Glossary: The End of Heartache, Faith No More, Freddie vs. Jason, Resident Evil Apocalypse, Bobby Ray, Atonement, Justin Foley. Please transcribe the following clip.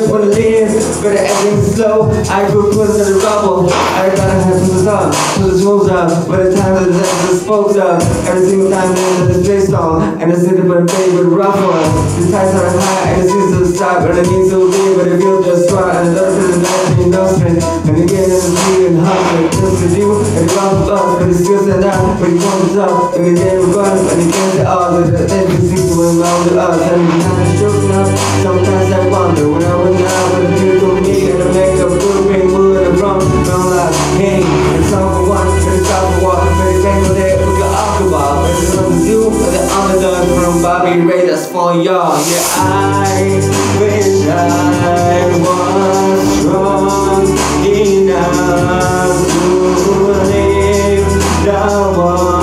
is what it is, better ending slow. I grew close to the rubble. Everybody has moves on, so this moves on. By the time that the death is spoke on, every single time there's a face song, and the city but a favorite rough one. The tides are high and the seas are side, but it means so deep, but it feels just right. And the earth is an empty industrial, and the game is a tree and hungry. It feels to do, and it comes to us, but it still set down, but it comes up, and the game runs, and it can't get out of the end. It seems to belong to us, and we can't show enough. Sometimes I wonder when I went out with a beautiful me and a makeup grouping, moving and from my own life. Hey, it's time for one, it's time for one. Very thankful that we got off the wall. It's not the zoo, but the underdog from Bobby Ray, that's for y'all. Yeah, I wish I was strong enough to live the one.